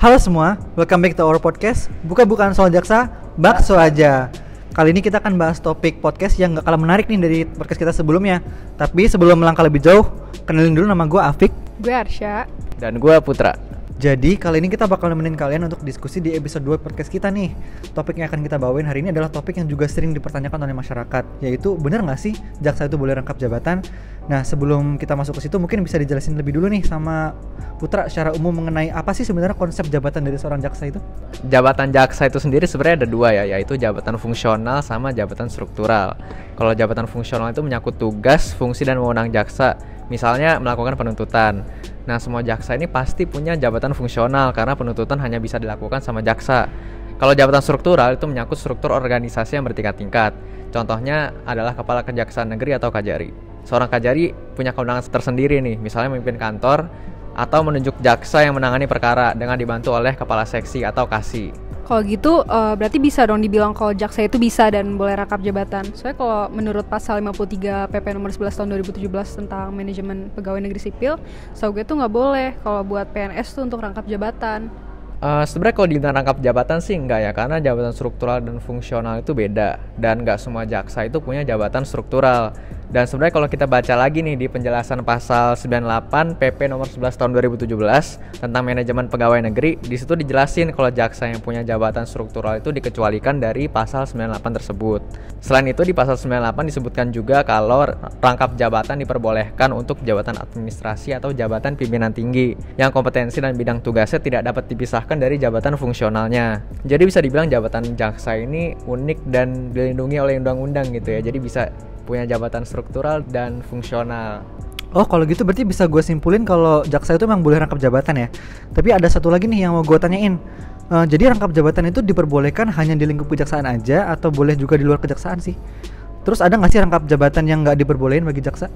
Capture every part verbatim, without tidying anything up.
Halo semua, welcome back to our podcast. Buka-bukaan soal jaksa, bakso aja. Kali ini kita akan bahas topik podcast yang gak kalah menarik nih dari podcast kita sebelumnya. Tapi sebelum melangkah lebih jauh, kenalin dulu nama gue Afik. Gue Arsyad. Dan gue Putra. Jadi kali ini kita bakal nemenin kalian untuk diskusi di episode dua podcast kita nih. Topik yang akan kita bawain hari ini adalah topik yang juga sering dipertanyakan oleh masyarakat, yaitu benar gak sih jaksa itu boleh rangkap jabatan? Nah sebelum kita masuk ke situ mungkin bisa dijelasin lebih dulu nih sama Putra secara umum mengenai apa sih sebenarnya konsep jabatan dari seorang jaksa itu? Jabatan jaksa itu sendiri sebenarnya ada dua ya, yaitu jabatan fungsional sama jabatan struktural. Kalau jabatan fungsional itu menyangkut tugas, fungsi, dan wewenang jaksa. Misalnya melakukan penuntutan. Nah, semua jaksa ini pasti punya jabatan fungsional karena penuntutan hanya bisa dilakukan sama jaksa. Kalau jabatan struktural itu menyangkut struktur organisasi yang bertingkat-tingkat. Contohnya adalah Kepala Kejaksaan Negeri atau Kajari. Seorang Kajari punya kewenangan tersendiri nih, misalnya memimpin kantor atau menunjuk jaksa yang menangani perkara dengan dibantu oleh Kepala Seksi atau Kasi. Kalau gitu uh, berarti bisa dong dibilang kalau jaksa itu bisa dan boleh rangkap jabatan. Soalnya kalau menurut pasal lima puluh tiga P P nomor sebelas tahun dua ribu tujuh belas tentang manajemen pegawai negeri sipil, so gue tuh nggak boleh kalau buat P N S tuh untuk rangkap jabatan. Uh, sebenarnya kalau dibilang rangkap jabatan sih enggak ya, karena jabatan struktural dan fungsional itu beda. Dan nggak semua jaksa itu punya jabatan struktural. Dan sebenarnya kalau kita baca lagi nih di penjelasan pasal sembilan puluh delapan P P nomor sebelas tahun dua ribu tujuh belas tentang manajemen pegawai negeri, di situ dijelasin kalau jaksa yang punya jabatan struktural itu dikecualikan dari pasal sembilan puluh delapan tersebut. Selain itu di pasal sembilan puluh delapan disebutkan juga kalau rangkap jabatan diperbolehkan untuk jabatan administrasi atau jabatan pimpinan tinggi yang kompetensi dan bidang tugasnya tidak dapat dipisahkan dari jabatan fungsionalnya. Jadi bisa dibilang jabatan jaksa ini unik dan dilindungi oleh undang-undang gitu ya. Jadi bisa punya jabatan struktural dan fungsional. Oh kalau gitu berarti bisa gue simpulin kalau jaksa itu memang boleh rangkap jabatan ya. Tapi ada satu lagi nih yang mau gue tanyain. uh, Jadi rangkap jabatan itu diperbolehkan hanya di lingkup kejaksaan aja atau boleh juga di luar kejaksaan sih? Terus ada gak sih rangkap jabatan yang gak diperbolehin bagi jaksa?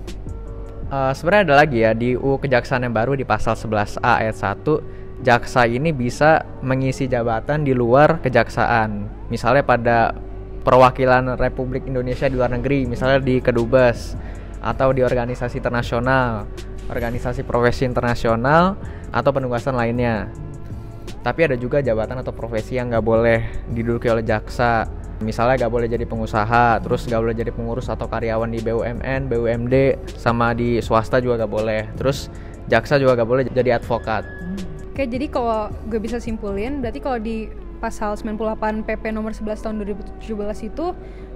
Uh, sebenarnya ada lagi ya di U U Kejaksaan yang baru di pasal sebelas A ayat satu. Jaksa ini bisa mengisi jabatan di luar kejaksaan. Misalnya pada perwakilan Republik Indonesia di luar negeri, misalnya di Kedubes atau di organisasi internasional, organisasi profesi internasional atau penugasan lainnya. Tapi ada juga jabatan atau profesi yang nggak boleh diduduki oleh jaksa. Misalnya nggak boleh jadi pengusaha, terus nggak boleh jadi pengurus atau karyawan di B U M N, B U M D, sama di swasta juga nggak boleh. Terus jaksa juga nggak boleh jadi advokat. Oke, jadi kalau gue bisa simpulin, berarti kalau di pasal sembilan puluh delapan P P nomor sebelas tahun dua ribu tujuh belas itu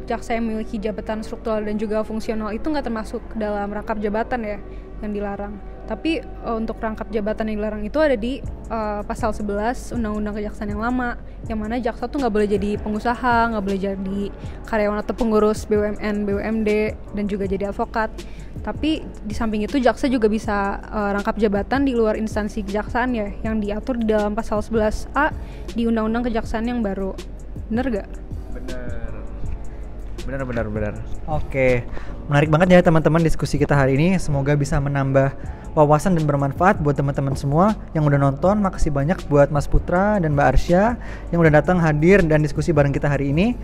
jaksa yang memiliki jabatan struktural dan juga fungsional itu nggak termasuk dalam rangkap jabatan ya yang dilarang. Tapi uh, untuk rangkap jabatan yang dilarang itu ada di uh, pasal sebelas Undang-Undang Kejaksaan yang lama, yang mana jaksa tuh nggak boleh jadi pengusaha, nggak boleh jadi karyawan atau pengurus B U M N, B U M D, dan juga jadi advokat. Tapi di samping itu jaksa juga bisa uh, rangkap jabatan di luar instansi kejaksaan ya, yang diatur di dalam pasal sebelas A di Undang-Undang Kejaksaan yang baru. Bener gak? Bener. Bener, bener, bener. Oke, menarik banget ya teman-teman diskusi kita hari ini. Semoga bisa menambah wawasan dan bermanfaat buat teman-teman semua yang udah nonton. Makasih banyak buat Mas Putra dan Mbak Arsya yang udah datang hadir dan diskusi bareng kita hari ini.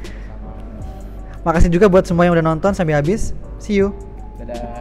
Makasih juga buat semua yang udah nonton sampai habis. See you. Dadah.